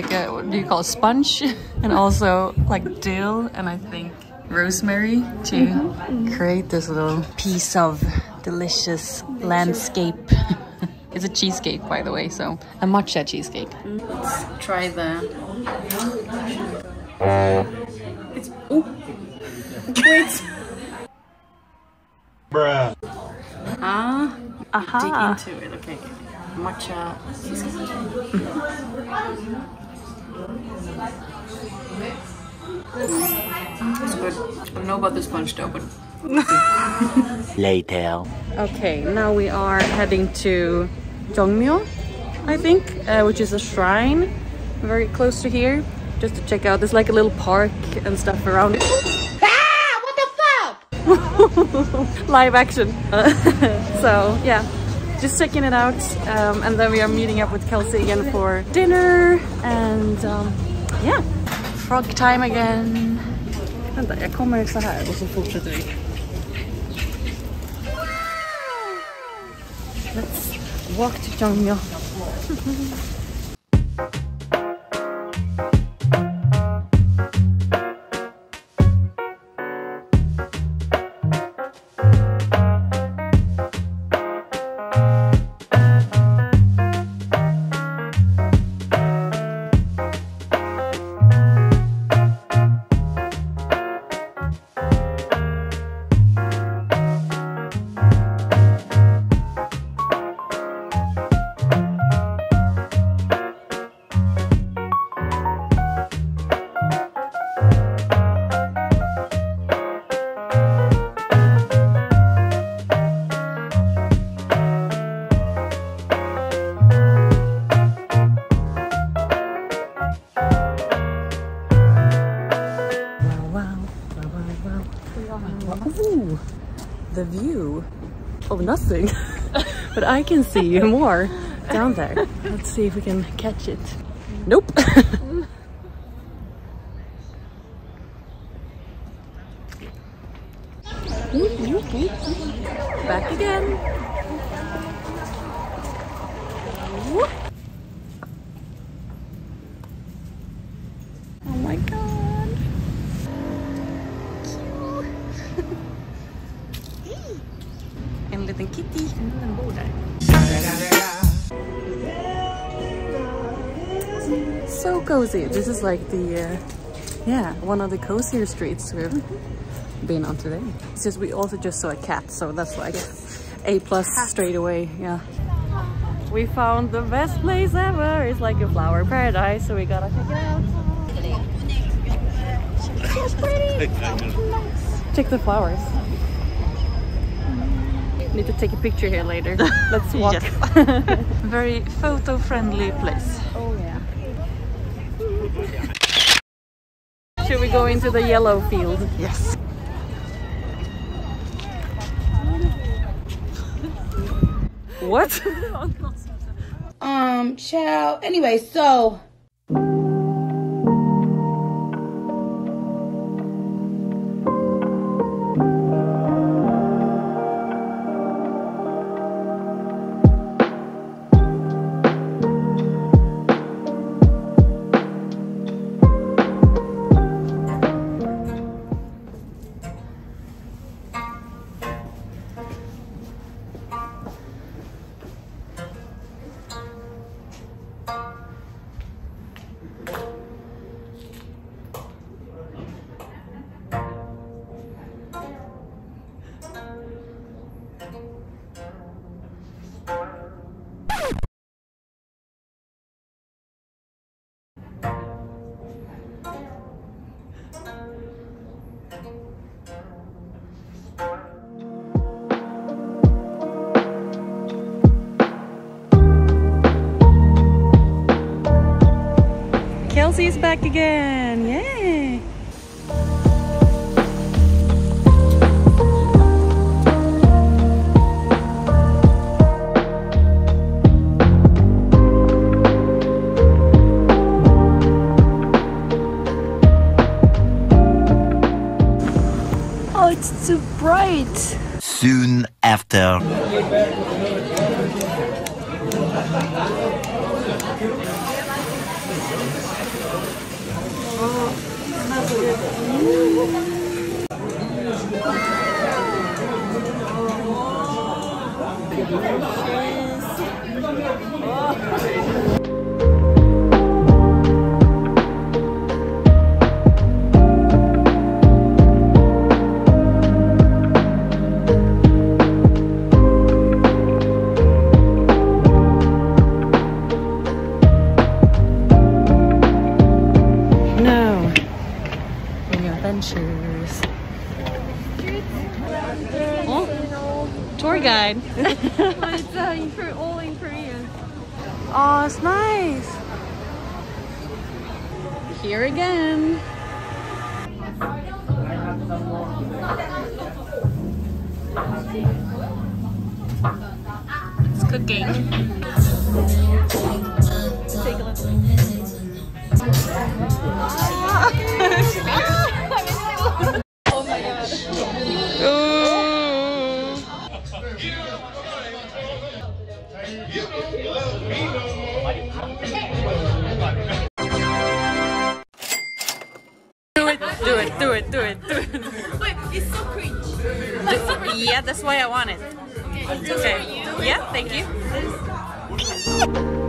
like a, what do you call it, sponge? And also like dill and I think rosemary to create this little piece of delicious landscape. It's a cheesecake, by the way, so a matcha cheesecake. Let's try that. It's... Oh! Wait! Bruh! Aha! Dig into it, okay. Matcha cheesecake. It's good. I don't know about the sponge dough, but... Later. Okay, now we are heading to Jongmyo, I think, which is a shrine very close to here, just to check out. There's like a little park and stuff around it. Ah! What the fuck? Live action. So yeah, just checking it out, and then we are meeting up with Kelsey again for dinner, and yeah, frog time again. Vänta, jag kommer så här och så fortsätter vi. Let's walk to Jongmyo. Ooh, the view of nothing, but I can see more down there. Let's see if we can catch it. Nope. Back again. Oh my god. En liten kitty, den bor där. So cozy. This is like the yeah, one of the cozier streets we've been on today. It's just we also just saw a cat, so that's like A+ straight away. Yeah. We found the best place ever. It's like a flower paradise, so we gotta check it out. It's pretty. Check the flowers. Need to take a picture here later. Let's walk. Yes. Very photo friendly place. Oh yeah. Should we go into the yellow field? Yes. What? Ciao. Anyway, so Kelsey's back again, yay! Oh, it's too bright! Soon after. adventures. Oh, tour guide. Oh, it's all in Korean. Oh, it's nice. Here again. It's cooking. Take a look. Oh my god. Do it. Wait, it's so cringe. Yeah, that's why I want it. Okay. Yeah, thank you.